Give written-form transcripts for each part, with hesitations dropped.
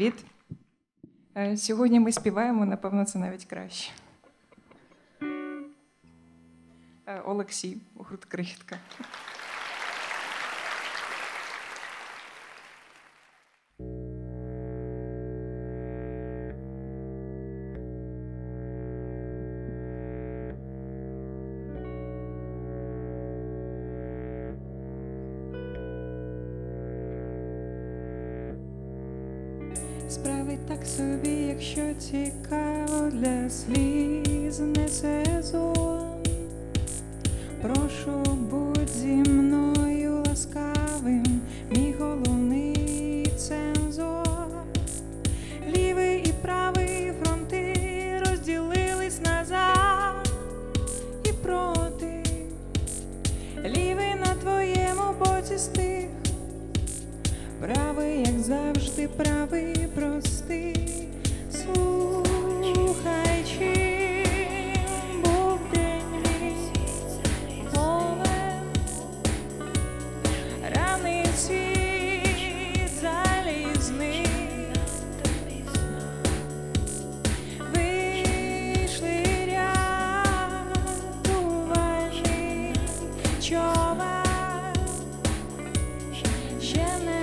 Привіт. Сьогодні ми співаємо, напевно, це навіть краще. Олексій, гурт Kryhitka. Справи так собі, якщо цікаво, для сліз не сезон. Прошу, будь зі мною ласкавим, мій головний цензор. Лівий і правий фронти розділились назад і проти. Лівий на твоєму боці стих, правий, як завжди, правий, прости, слухай, чим був день мій мовен, раний світ залізний, вийшли рятувальний човен, ще не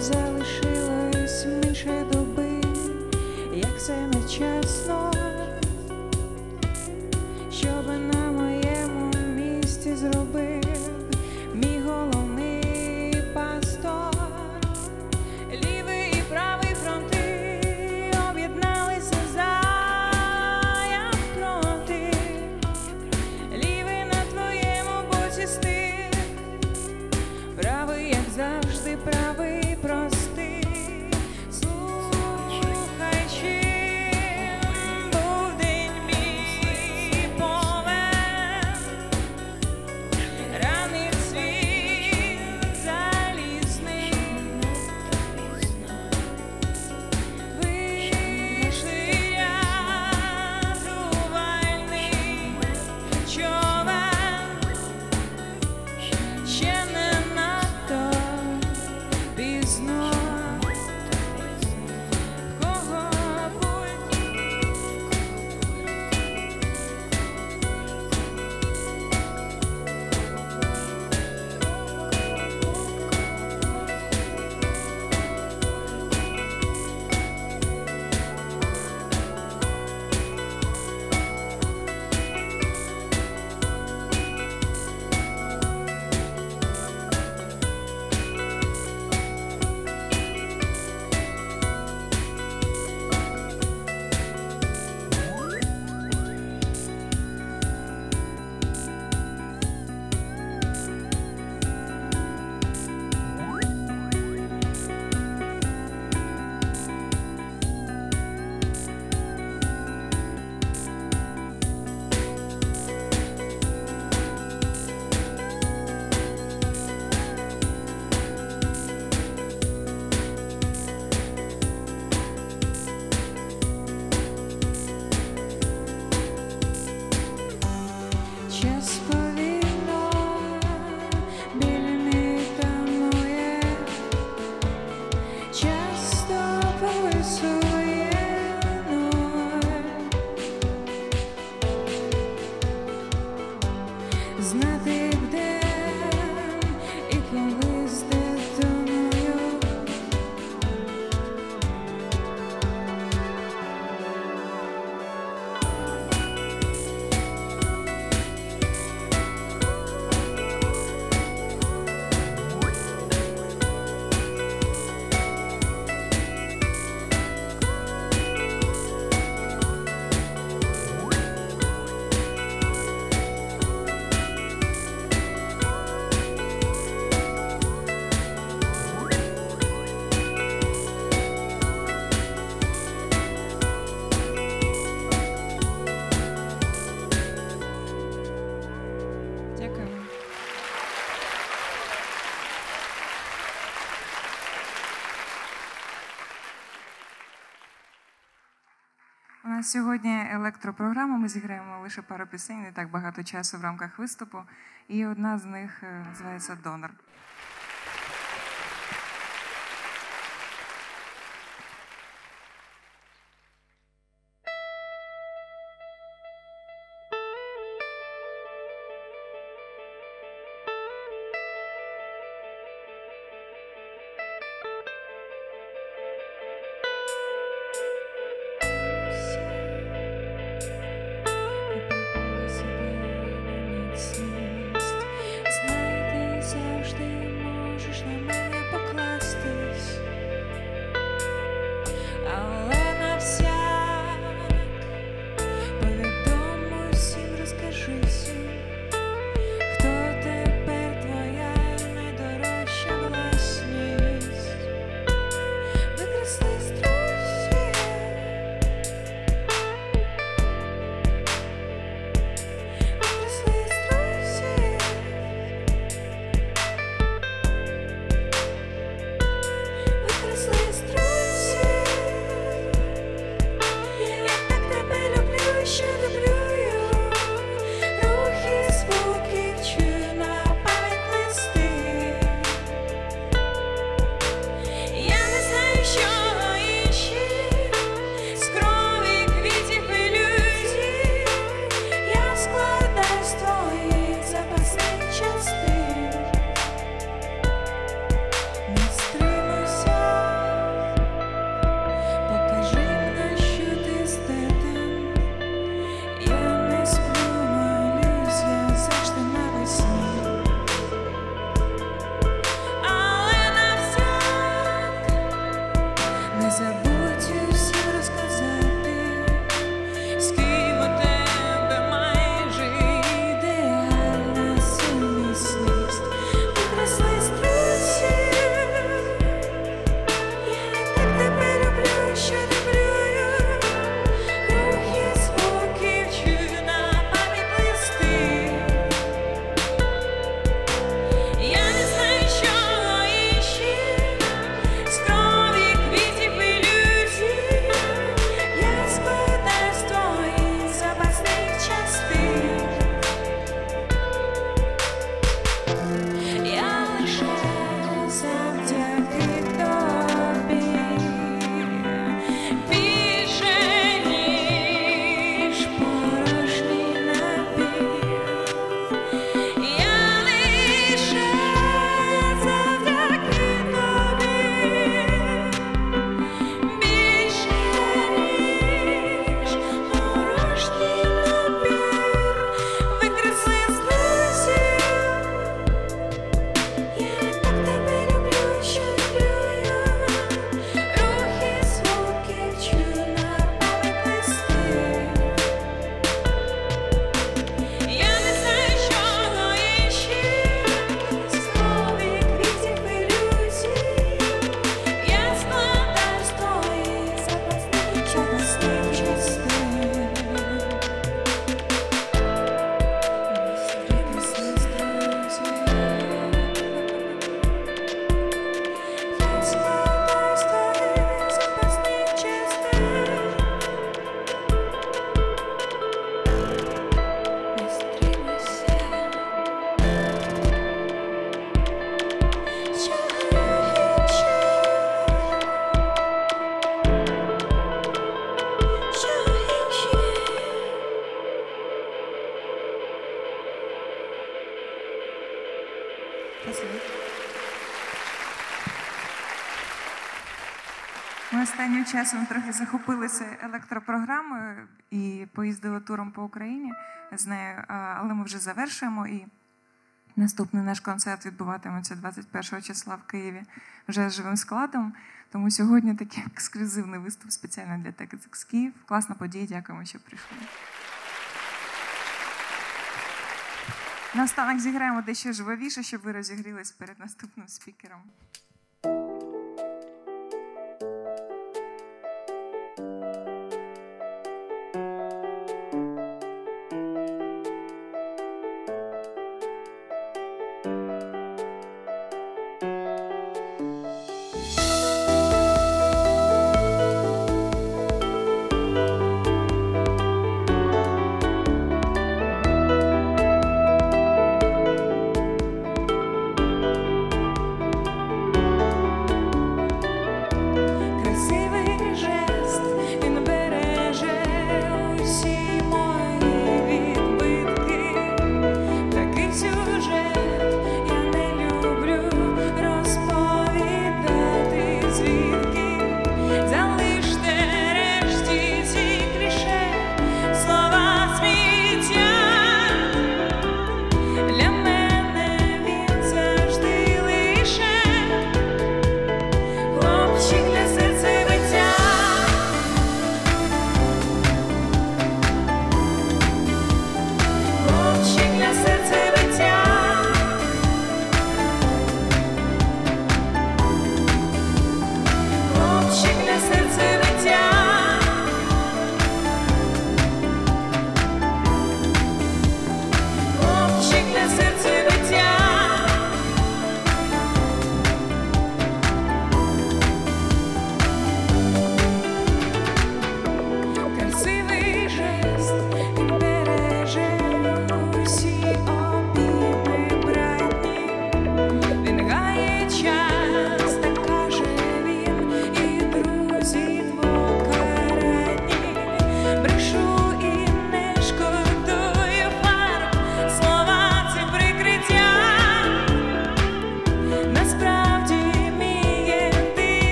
залишилось менше доби, як це нечасно, що би на моєму місці зробив мій головний пастор. Лівий і правий фронти об'єдналися за я проти. Лівий на твоєму боці стих, правий, як завжди, правий. Прости, слухай, чим був день мій повен, ранив світ залізний, вийшли рятувальний човен, ще не надто пізно. Знати, де і коли здетоную. Дякую. У нас сьогодні електропрограма, ми зіграємо лише пару пісень, не так багато часу в рамках виступу. І одна з них називається «Донор». Ми останнім часом трохи захопилися електропрограмою і поїздили туром по Україні з нею, але ми вже завершуємо, і наступний наш концерт відбуватиметься 21 числа в Києві вже з живим складом, тому сьогодні такий ексклюзивний виступ спеціально для TEDxKyiv. Класна подія, дякуємо, що прийшли. Наостанок зіграємо дещо живовіше, щоб ви розігрілись перед наступним спікером.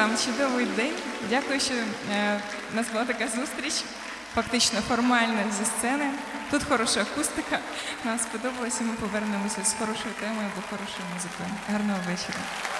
вам чудовий день. Дякую, що у нас була така зустріч, фактично формальна зі сцени. Тут хороша акустика, нам сподобалося, ми повернемося з хорошою темою або хорошою музикою. Гарного вечора.